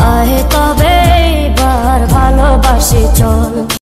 आए तबे बार भालोबासी चल।